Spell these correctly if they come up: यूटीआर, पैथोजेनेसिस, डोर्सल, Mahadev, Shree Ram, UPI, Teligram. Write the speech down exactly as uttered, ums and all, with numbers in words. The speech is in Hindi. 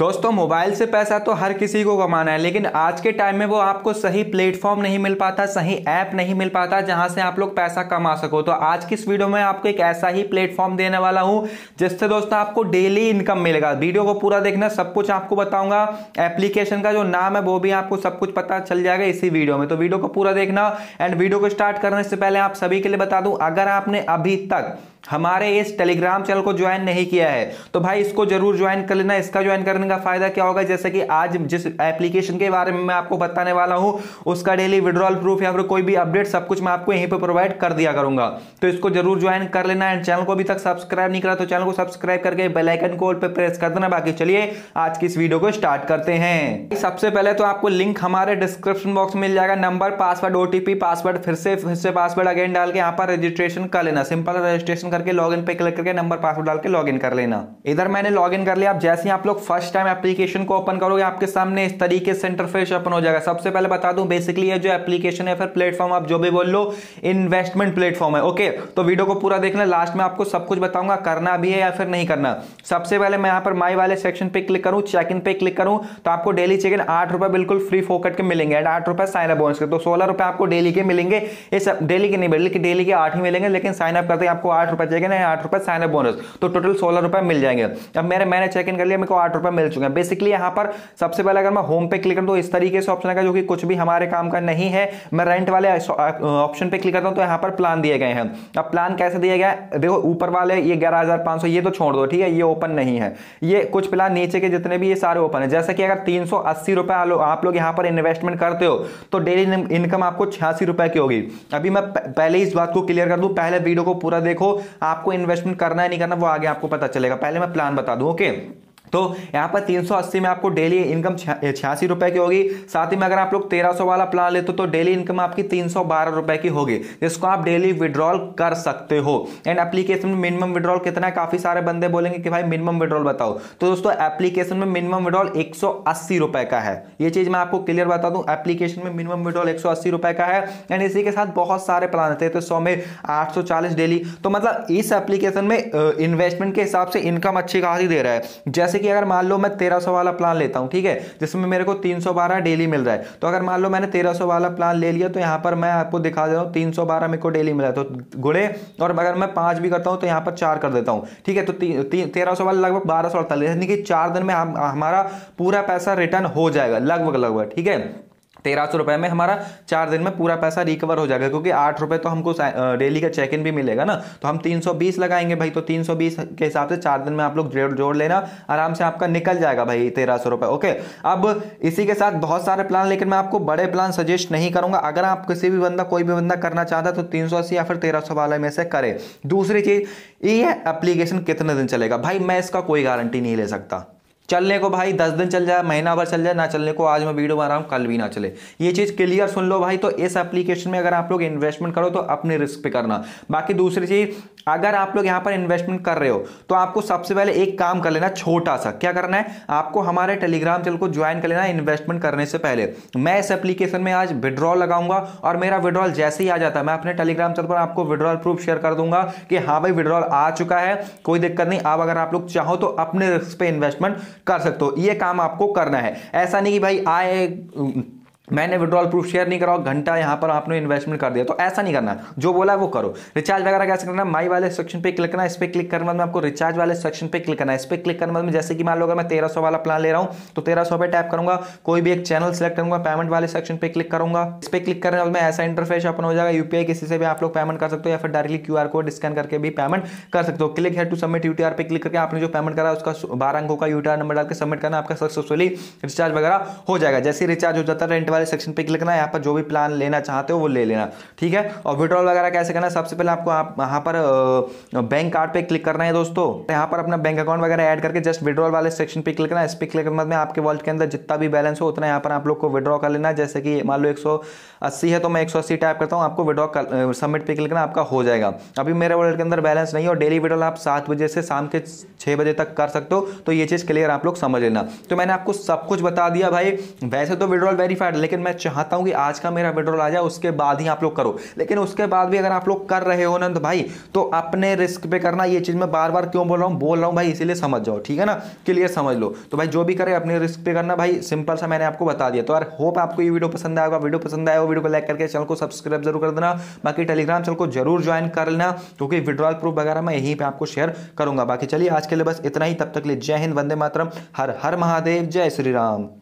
दोस्तों मोबाइल से पैसा तो हर किसी को कमाना है, लेकिन आज के टाइम में वो आपको सही प्लेटफॉर्म नहीं मिल पाता, सही ऐप नहीं मिल पाता जहां से आप लोग पैसा कमा सको। तो आज की इस वीडियो में आपको एक ऐसा ही प्लेटफॉर्म देने वाला हूं जिससे दोस्तों आपको डेली इनकम मिलेगा। वीडियो को पूरा देखना, सब कुछ आपको बताऊंगा, एप्लीकेशन का जो नाम है वो भी आपको सब कुछ पता चल जाएगा इसी वीडियो में। तो वीडियो को पूरा देखना एंड वीडियो को स्टार्ट करने से पहले आप सभी के लिए बता दूं, अगर आपने अभी तक हमारे इस टेलीग्राम चैनल को ज्वाइन नहीं किया है तो भाई इसको जरूर ज्वाइन कर लेना। इसका ज्वाइन करने का फायदा क्या होगा, जैसे कि आज जिस एप्लीकेशन के बारे में मैं आपको बताने वाला हूं उसका डेली विड्रॉल प्रूफ या फिर कोई भी अपडेट सब कुछ मैं आपको यहीं पे प्रोवाइड कर दिया करूंगा। तो इसको जरूर ज्वाइन कर लेना एंड चैनल को अभी तक सब्सक्राइब नहीं करा तो चैनल को सब्सक्राइब करके बेल आइकन को ऑल पे प्रेस कर देना। बाकी चलिए आज की इस वीडियो को स्टार्ट करते हैं। सबसे पहले तो आपको लिंक हमारे डिस्क्रिप्शन बॉक्स में मिल जाएगा, नंबर, पासवर्ड, ओटीपी, पासवर्ड फिर से फिर से पासवर्ड अगेन डाल के यहाँ पर रजिस्ट्रेशन कर लेना। सिंपल रजिस्ट्रेशन करके लॉगिन पे क्लिक करके नंबर पासवर्ड डाल के लॉगिन कर लेना। इधर मैंने लॉगिन कर लिया। आप जैसे ही आप लोग फर्स्ट टाइम एप्लीकेशन को ओपन करोगे आपके सामने इस तरीके से इंटरफेस ओपन हो जाएगा। सबसे पहले बता दूं बेसिकली ये जो एप्लीकेशन है फिर प्लेटफॉर्म आप जो भी बोल लो इन्वेस्टमेंट प्लेटफॉर्म है। ओके, तो वीडियो को पूरा देखना, लास्ट में आपको सब कुछ बताऊंगा करना भी है या फिर नहीं करना। सबसे पहले मैं यहाँ पर माई वाले सेक्शन पे क्लिक करूँ, चेक इन पे क्लिक करूँ तो आपको डेली चेक इन आठ रुपए बिल्कुल फ्री फोकट के मिलेंगे एंड आठ रुपए साइन अप बोनस के, तो सोलह रुपए आपको डेली के मिलेंगे। डेली के नहीं बल्कि डेली के आठ ही मिलेंगे, लेकिन साइन अप करते आपको आठ रुपए चेक इन है, आठ रुपए साइन अप बोनस, तो टोटल सोलह रुपए मिल जाएंगे। अब मेरे मैंने चेक इन कर लिया, मेरे को आठ रुपए मिल चुके हैं। बेसिकली यहाँ पर सबसे पहले अगर मैं होम पे क्लिक करूँ तो इस तरीके से ऑप्शन आएगा जो कि कुछ भी हमारे काम का नहीं है। मैं रेंट वाले ऑप्शन पे क्लिक करता हूँ तो यहाँ पर प्लान दिए गए हैं। अब प्लान कैसे दिया गया है, देखो ऊपर वाले ये ग्यारह हजार पाँच सौ ये तो छोड़ दो, ठीक है, ये ओपन नहीं है। ये कुछ प्लान नीचे के जितने भी ये सारे ओपन है। जैसे कि अगर तीन सौ अस्सी रुपए आप लोग यहाँ पर इन्वेस्टमेंट करते हो तो डेली इनकम आपको छियासी रुपए की होगी। अभी मैं पहले इस बात को क्लियर कर दूं, पहले वीडियो को पूरा देखो, आपको इन्वेस्टमेंट करना है नहीं करना वो आगे आपको पता चलेगा, पहले मैं प्लान बता दूं। ओके, तो यहाँ पर तीन सौ अस्सी में आपको डेली इनकम छियासी रुपए की होगी। साथ ही में अगर आप लोग तेरह सौ वाला प्लान लेते हो तो डेली इनकम आपकी तीन सौ बारह रुपए की होगी, जिसको आप डेली विड्रॉल कर सकते हो। एंड एप्लीकेशन में मिनिमम विड्रॉल कितना है, काफ़ी सारे बंदे बोलेंगे कि भाई मिनिमम विड्रॉल बताओ, तो दोस्तों एप्लीकेशन में मिनिमम विड्रॉल एक सौ अस्सी रुपए का है। ये चीज़ मैं आपको क्लियर बता दूँ, एप्लीकेशन में मिनिमम विड्रॉल एक सौ अस्सी रुपए का है एंड इसी के साथ बहुत सारे प्लान रहते हैं, तो सौ में आठ सौ चालीस डेली, तो मतलब इस एप्लीकेशन में इन्वेस्टमेंट के हिसाब से इनकम अच्छी खासी दे रहा है। जैसे कि अगर मान लो मैं तेरह सौ वाला प्लान लेता हूं, ठीक है, जिसमें मेरे को तीन सौ बारह डेली मिल रहा है, तो अगर मान लो मैंने तेरह सौ वाला प्लान ले लिया तो यहां पर मैं आपको दिखा दे रहा हूं तीन सौ बारह मेरे को डेली मिला है, तो गुणे, और अगर मैं पांच भी करता हूं तो यहां पर चार कर देता हूं, ठीक है, तो तेरह सौ वाला लगभग बारह सौ अड़तालीस, यानी कि चार दिन में हम, हमारा पूरा पैसा रिटर्न हो जाएगा लगभग लगभग, ठीक है, तेरह सौ रुपये में हमारा चार दिन में पूरा पैसा रिकवर हो जाएगा, क्योंकि आठ रुपये तो हमको डेली का चेक इन भी मिलेगा ना, तो हम तीन सौ बीस लगाएंगे भाई, तो तीन सौ बीस के हिसाब से चार दिन में आप लोग जोड़ लेना, आराम से आपका निकल जाएगा भाई तेरह सौ रुपये। ओके, अब इसी के साथ बहुत सारे प्लान, लेकिन मैं आपको बड़े प्लान सजेस्ट नहीं करूँगा। अगर आप किसी भी बंदा कोई भी बंदा करना चाहता है तो तीन सौ अस्सी या फिर तेरह सौ वाले में से करे। दूसरी चीज़, ये एप्लीकेशन कितने दिन चलेगा, भाई मैं इसका कोई गारंटी नहीं ले सकता। चलने को भाई दस दिन चल जाए, महीना भर चल जाए, ना चलने को आज मैं वीडियो बना रहा हूँ कल भी ना चले, ये चीज़ क्लियर सुन लो भाई। तो इस एप्लीकेशन में अगर आप लोग इन्वेस्टमेंट करो तो अपने रिस्क पे करना। बाकी दूसरी चीज़, अगर आप लोग यहाँ पर इन्वेस्टमेंट कर रहे हो तो आपको सबसे पहले एक काम कर लेना छोटा सा, क्या करना है, आपको हमारे टेलीग्राम चैनल को ज्वाइन कर लेना। इन्वेस्टमेंट करने से पहले मैं इस एप्लीकेशन में आज विड्रॉल लगाऊंगा और मेरा विड्रॉल जैसे ही आ जाता है मैं अपने टेलीग्राम चैनल पर आपको विड्रॉल प्रूफ शेयर कर दूंगा कि हाँ भाई विड्रॉल आ चुका है, कोई दिक्कत नहीं। अब अगर आप लोग चाहो तो अपने रिस्क पे इन्वेस्टमेंट कर सकते हो, ये काम आपको करना है। ऐसा नहीं कि भाई आए मैंने विड्रॉल प्रूफ शेयर नहीं करा, घंटा यहाँ पर आपने इन्वेस्टमेंट कर दिया, तो ऐसा नहीं करना, जो बोला वो करो। रिचार्ज वगैरह कैसे करना, माई वाले सेक्शन पे क्लिक करना, इस पर क्लिक करने बाद में आपको रिचार्ज वाले सेक्शन पे क्लिक करना है। इस पर क्लिक करने बाद में जैसे कि मान लो अगर मैं तेरह सौ वाला प्लान ले रहा हूँ तो तेरह सौ पे टैप करूंगा, कोई भी एक चैनल सेलेक्ट करूंगा, पेमेंट वाले सेक्शन पे क्लिक करूंगा। इस पर क्लिक करने बाद में ऐसा इंटरफेस ओपन हो जाएगा, यूपीआई किसी से भी आप लोग पेमेंट कर सकते हो या फिर directly Q R code scan करके भी पेमेंट कर सकते हो। Click here to submit यूटीआर पे क्लिक करके आपने जो पेमेंट करा उसका बारह अंकों का यूटीआर नंबर डाल के सबमिट करना, आपका सक्सेसफुली रिचार्ज वगैरह हो जाएगा। जैसे रिचार्ज हो जाता है रेंट वाले सेक्शन पे क्लिक करना, यहाँ पर जो भी प्लान लेना चाहते हो वो ले लेना, ठीक है। और विड्रॉल वगैरह कैसे करना, सबसे पहले आपको आप यहाँ पर बैंक कार्ड पे क्लिक करना है दोस्तों, यहाँ पर अपना बैंक अकाउंट वगैरह ऐड करके जस्ट विड्रॉल वाले सेक्शन पे क्लिक करना। इस पर क्लिक करने में आपके वॉलेट के अंदर जितना भी बैलेंस हो उतना यहाँ पर आप लोग को विड्रॉ कर लेना है। जैसे कि मान लो एक सौ अस्सी है तो मैं एक सौ अस्सी टाइप करता हूँ, आपको विड्रॉ सबमिट पे क्लिक करना, आपका हो जाएगा। अभी मेरे वॉलेट के अंदर बैलेंस नहीं है और डेली विड्रॉल आप सात बजे से शाम के छः बजे तक कर सकते हो, तो ये चीज़ क्लियर आप लोग समझ लेना। तो मैंने आपको सब कुछ बता दिया भाई, वैसे तो विड्रॉल वेरीफाइड लेकिन मैं चाहता हूं कि आज का मेरा विड्रॉल आ जाए, उसके बाद ही आप लोग करो। लेकिन उसके बाद भी अगर आप लोग कर रहे हो ना तो भाई तो अपने रिस्क पे करना। ये चीज़ मैं बार बार क्यों बोल रहा हूँ बोल रहा हूँ भाई इसीलिए समझ जाओ, ठीक है ना, क्लियर समझ लो। तो भाई जो भी करे अपने रिस्क पे करना भाई, सिंपल सा मैंने आपको बता दिया। तो यार होप आपको ये वीडियो पसंद आएगा। वीडियो पसंद आएगा वीडियो को लाइक करके चैनल को सब्सक्राइब जरूर कर देना। बाकी टेलीग्राम चैनल को जरूर ज्वाइन कर लेना, क्योंकि विड्रॉल प्रूफ वगैरह मैं यहीं पर आपको शेयर करूंगा। बाकी चलिए आज के लिए बस इतना ही, तब तक लिए जय हिंद, वंदे मातरम, हर हर महादेव, जय श्री राम।